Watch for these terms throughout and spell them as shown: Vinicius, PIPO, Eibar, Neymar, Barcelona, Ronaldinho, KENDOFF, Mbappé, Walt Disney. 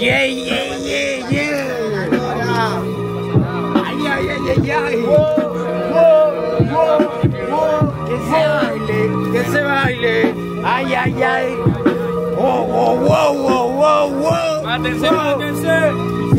Yeah, yeah, yeah, yeah. Ay, ay, ay, ay, ay. Que se baile, que se baile. Ay, ay, ay. Oh, oh, wow, wow, wow, wow. Mátense, mátense.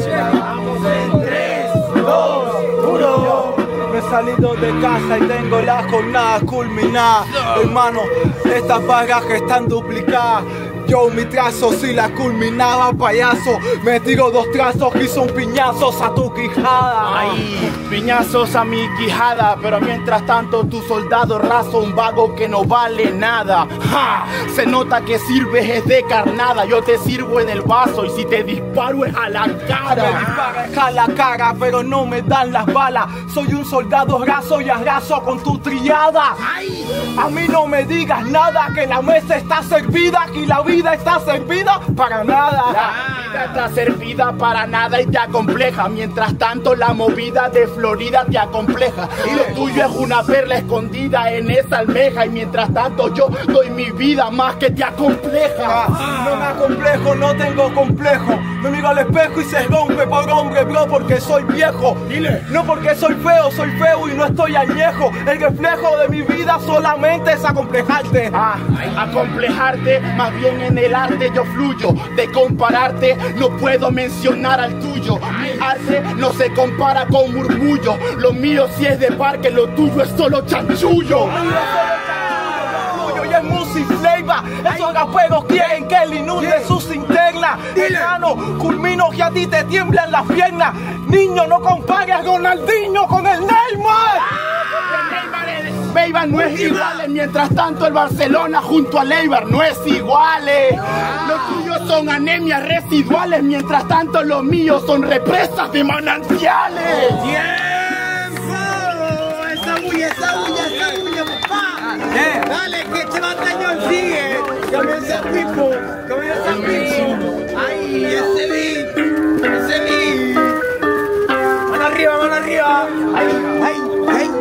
Vamos en 3, 2, 1. Me he salido de casa y tengo las jornadas culminadas. Hermano, estas vagas que están duplicadas. Yo mi trazo si la culminaba, payaso. Me tiro 2 trazos que son piñazos a tu quijada. Ay, piñazos a mi quijada. Pero mientras tanto tu soldado raso, un vago que no vale nada. ¡Ja! Se nota que sirves es de carnada. Yo te sirvo en el vaso y si te disparo es a la cara. Me disparas a la cara pero no me dan las balas. Soy un soldado raso y arraso con tu triada. Ay, a mí no me digas nada, que la mesa está servida y la vida está servida para nada. La vida está servida para nada y te acompleja. Mientras tanto la movida de Florida te acompleja. Y lo tuyo es una perla escondida en esa almeja. Y mientras tanto yo doy mi vida más que te acompleja. No me acomplejo, no tengo complejo. Me miro al espejo y se rompe por hombre, bro, porque soy viejo. Dile. No porque soy feo y no estoy añejo. El reflejo de mi vida solamente es acomplejarte. Acomplejarte, más bien en el arte yo fluyo. De compararte no puedo mencionar al tuyo. Mi arte no se compara con murmullo. Lo mío sí es de parque, lo tuyo es solo chanchullo. Y es Music Flavor. Esos raperos quieren que él inunde sus internas. Hermano, culmino que a ti te tiemblan las piernas. Niño, no compares a Ronaldinho con el Neymar. Neymar no es igual. Mientras tanto el Barcelona junto a Eibar no es igual. Los tuyos son anemias residuales. Mientras tanto los míos son represas de manantiales. ¡Tiempo! ¡Esa bulla, esa bulla, esa bulla, papá! Dale, que este batallón sigue. Comienza Pipo, comienza Pipo. ¡Ay, ese beat! ¡Ese beat! ¡Mano arriba, mano arriba! ¡Ay, ay, ay!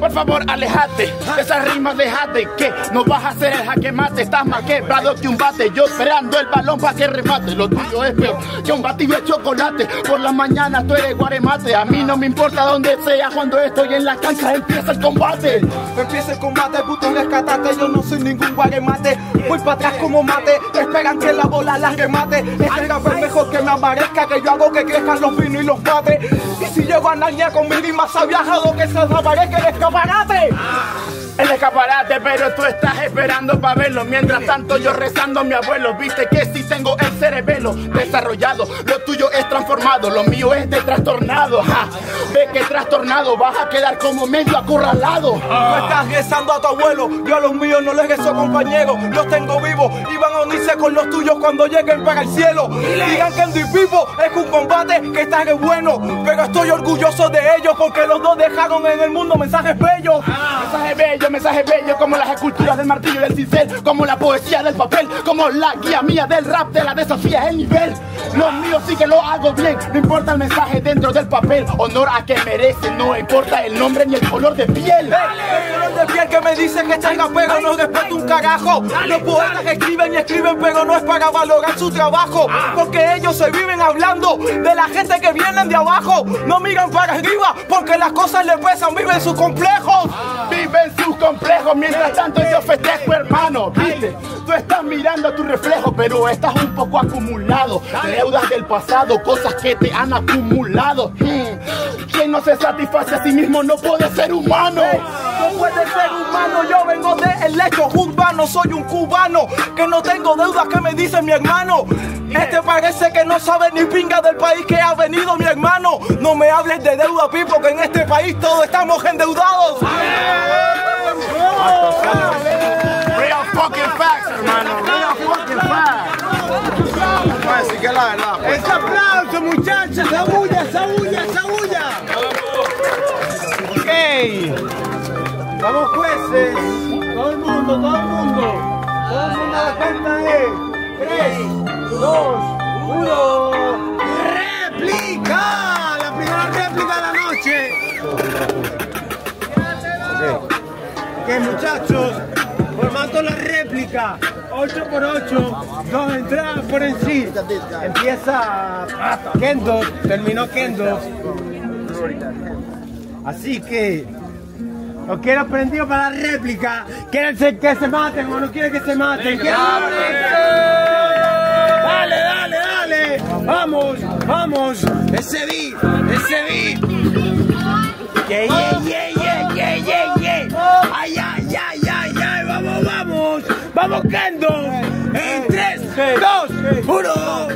Por favor, alejate de esas rimas, dejate que no vas a hacer el jaque mate. Estás más quebrado que un bate, yo esperando el balón para que remate. Lo tuyo es peor que un batido de chocolate. Por la mañana tú eres guaremate. A mí no me importa dónde sea, cuando estoy en la cancha empieza el combate. Empieza el combate, puto rescatate. Yo no soy ningún guaremate, voy para atrás como mate. Esperan que la bola la remate. Este rapper mejor que me amanezca, que yo hago que crezcan los vinos y los mates. Y si llego a Narnia con mi rima se ha viajado, que se desaparezca el escaparate. El escaparate, pero tú estás esperando para verlo. Mientras tanto yo rezando a mi abuelo. Viste que si tengo el cerebelo desarrollado, lo tuyo es transformado, lo mío es de trastornado. Ve que trastornado, vas a quedar como medio acurralado. No estás rezando a tu abuelo, yo a los míos no les rezo, compañeros. Los tengo vivos y van a unirse con los tuyos cuando lleguen para el cielo. Digan que Kendo y Pipo es un combate que está que bueno, pero estoy orgulloso de ellos porque los dos dejaron en el mundo mensajes bellos. Mensaje bello, como las esculturas del martillo y del cincel, como la poesía del papel, como la guía mía del rap, de la desafía el nivel. Los míos sí que lo hago bien, no importa el mensaje dentro del papel, honor a que merece, no importa el nombre ni el color de piel. El color de piel que me dicen que changa pega no respeto un carajo. Los poetas que escriben y escriben, pero no es para valorar su trabajo, porque ellos se viven hablando de la gente que vienen de abajo, no miran para arriba, porque las cosas les pesan, viven sus complejos. Viven sus complejos, mientras tanto yo festejo, hermano. Viste, tú estás mirando tu reflejo, pero estás un poco acumulado. Deudas del pasado, cosas que te han acumulado. Quien no se satisface a sí mismo no puede ser humano. No puede ser humano, yo vengo del lecho urbano. Soy un cubano que no tengo deudas, que me dice mi hermano. Este parece que no sabe ni pinga del país que ha venido, mi hermano. No me hables de deuda, Pipo, que en este país todos estamos endeudados. Real fucking facts, hermano. Real fucking facts. Así que la verdad. Ese aplauso, muchachas. La bulla, esa bulla, esa bulla. Ok. Vamos, jueces. Todo el mundo, todo el mundo. Todo el mundo a la cuenta de 3, 2, 1. muchachos, formando la réplica, 8x8, dos entradas por en sí. Empieza KENDOFF, terminó KENDOFF. Así que los quiero prendidos para la réplica. Quieren que se maten o no quieren que se maten. Dale, dale, dale. Vamos, vamos. Ese beat, ese beat. Yeah, yeah, yeah, yeah, yeah, yeah, yeah. Ay, ay, ay, ay, ay. Vamos, vamos. Vamos, KENDOFF. En 3, 2, 1.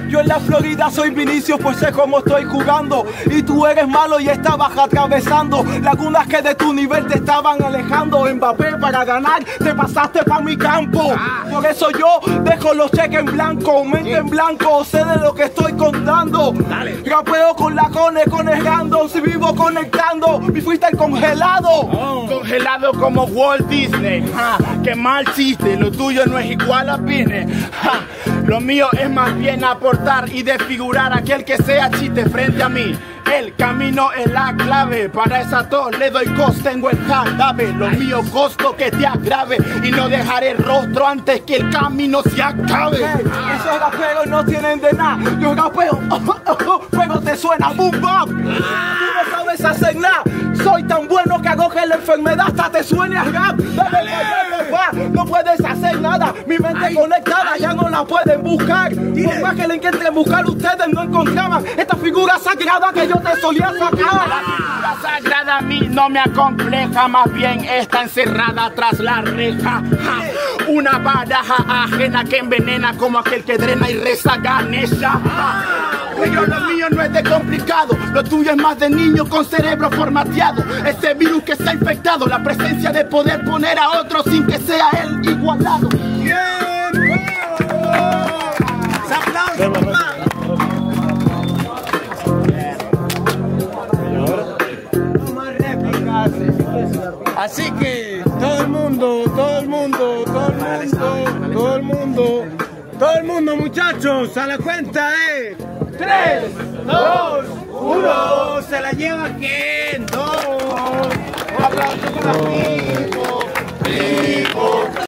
Yo en la Florida soy Vinicius, pues sé cómo estoy jugando. Y tú eres malo y estabas atravesando lagunas que de tu nivel te estaban alejando. Mbappé, para ganar te pasaste pa' mi campo. Por eso yo dejo los cheques en blanco, mente en blanco, sé de lo que estoy contando. Rapeo con la cone random, si vivo conectando. Y fuiste el congelado. Congelado como Walt Disney. Qué mal chiste, lo tuyo no es igual a business. Ja, lo mío es más bien aportar y desfigurar a aquel que sea chiste frente a mí. El camino es la clave, para esa tos le doy costo, tengo el jarabe. Lo mío costo que te agrave y no dejaré el rostro antes que el camino se acabe. Hey, esos raperos no tienen de nada, yo rapeo, pero te suena boom bap. Tú no sabes hacer nada, soy tan bueno que hago que la enfermedad hasta te suene a rap. No puedes hacer nada, mi mente conectada ya no la pueden buscar. Por más que la intenten buscar, ustedes no encontraban esta figura sagrada que yo te solía sacar. La figura sagrada a mí no me acompleja, más bien está encerrada tras la reja. Una baraja ajena que envenena como aquel que drena y reza Ganesha. Pero lo mío no es de complicado, lo tuyo es más de niño con cerebro formateado. Este virus que está infectado, la presencia de poder poner a otro sin que sea él igualado. ¡Bien! ¡Se aplaude, papá! No más réplicas. Así que todo el mundo, todo el mundo, todo el mundo, todo el mundo, todo el mundo, muchachos, a la cuenta de 3, 2, 1, se la lleva KENDOFF. Un aplauso para PIPO.